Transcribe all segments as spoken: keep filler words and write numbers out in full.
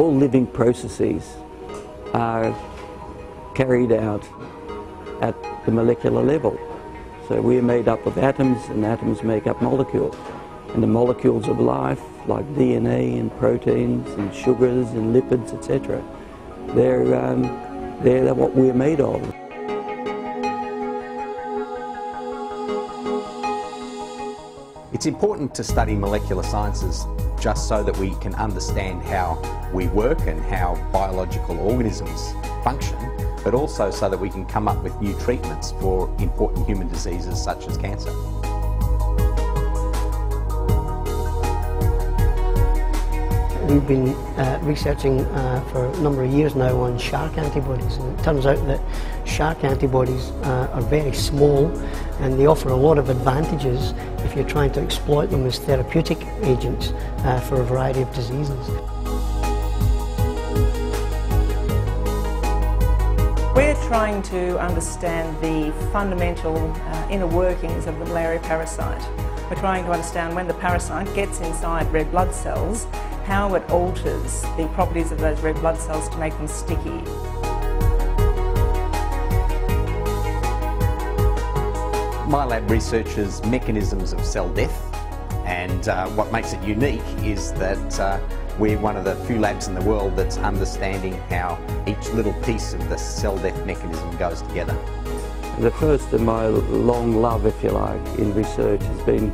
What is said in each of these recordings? all living processes are carried out at the molecular level. So we're made up of atoms, and atoms make up molecules. And the molecules of life, like D N A and proteins and sugars and lipids, et cetera, they're, um, they're what we're made of. It's important to study molecular sciences just so that we can understand how we work and how biological organisms function, but also so that we can come up with new treatments for important human diseases such as cancer. We've been uh, researching uh, for a number of years now on shark antibodies, and it turns out that shark antibodies uh, are very small, and they offer a lot of advantages if you're trying to exploit them as therapeutic agents uh, for a variety of diseases. We're trying to understand the fundamental uh, inner workings of the malaria parasite. We're trying to understand when the parasite gets inside red blood cells, how it alters the properties of those red blood cells to make them sticky. My lab researches mechanisms of cell death, and uh, what makes it unique is that uh, we're one of the few labs in the world that's understanding how each little piece of the cell death mechanism goes together. The first of my long love, if you like, in research has been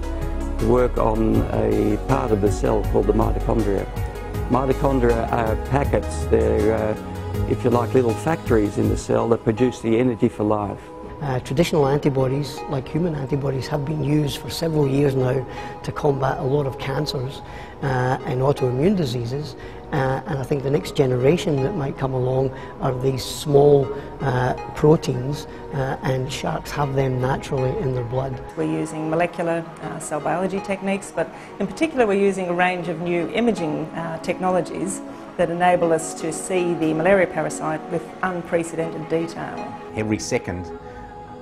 work on a part of the cell called the mitochondria. Mitochondria are packets, they're, uh, if you like, little factories in the cell that produce the energy for life. Uh, traditional antibodies, like human antibodies, have been used for several years now to combat a lot of cancers uh, and autoimmune diseases. Uh, and I think the next generation that might come along are these small uh, proteins, uh, and sharks have them naturally in their blood. We're using molecular uh, cell biology techniques, but in particular we're using a range of new imaging uh, technologies that enable us to see the malaria parasite with unprecedented detail. Every second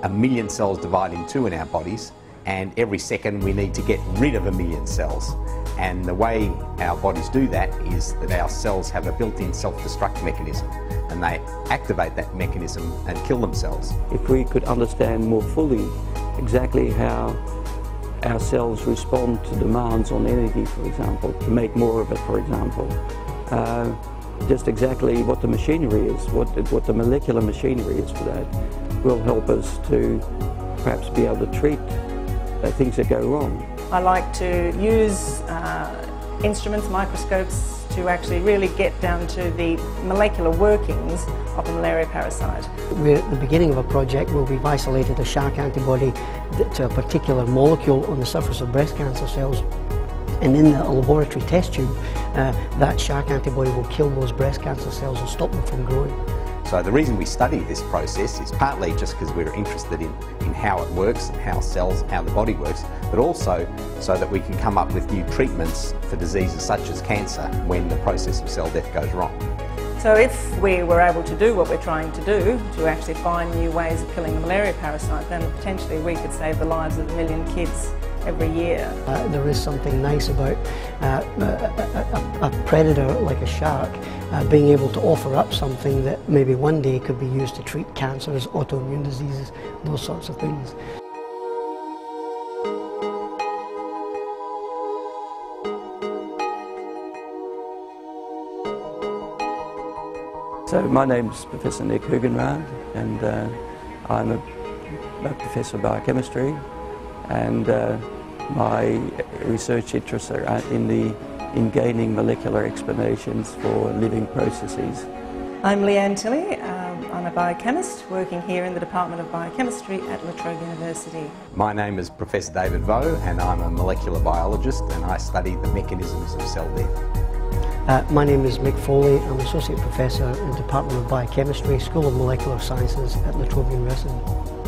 a million cells divide in two in our bodies, and every second we need to get rid of a million cells. And the way our bodies do that is that our cells have a built-in self-destruct mechanism, and they activate that mechanism and kill themselves. If we could understand more fully exactly how our cells respond to demands on energy, for example, to make more of it, for example, uh, just exactly what the machinery is, what the, what the molecular machinery is for that, will help us to perhaps be able to treat uh, things that go wrong. I like to use uh, instruments, microscopes, to actually really get down to the molecular workings of the malaria parasite. We're at the beginning of a project where we've isolated a shark antibody to a particular molecule on the surface of breast cancer cells, and in the laboratory test tube, uh, that shark antibody will kill those breast cancer cells and stop them from growing. So the reason we study this process is partly just because we're interested in, in how it works and how cells, how the body works, but also so that we can come up with new treatments for diseases such as cancer when the process of cell death goes wrong. So if we were able to do what we're trying to do, to actually find new ways of killing the malaria parasite, then potentially we could save the lives of a million kids every year. Uh, there is something nice about uh, a, a, a predator like a shark uh, being able to offer up something that maybe one day could be used to treat cancers, autoimmune diseases, those sorts of things. So my name's Professor Nick Hoogenraad, and uh, I'm a, a professor of biochemistry, and uh, my research interests are in, the, in gaining molecular explanations for living processes. I'm Leanne Tilley, um, I'm a biochemist working here in the Department of Biochemistry at La Trobe University. My name is Professor David Vaux, and I'm a molecular biologist, and I study the mechanisms of cell death. Uh, my name is Mick Foley. I'm Associate Professor in the Department of Biochemistry, School of Molecular Sciences at La Trobe University.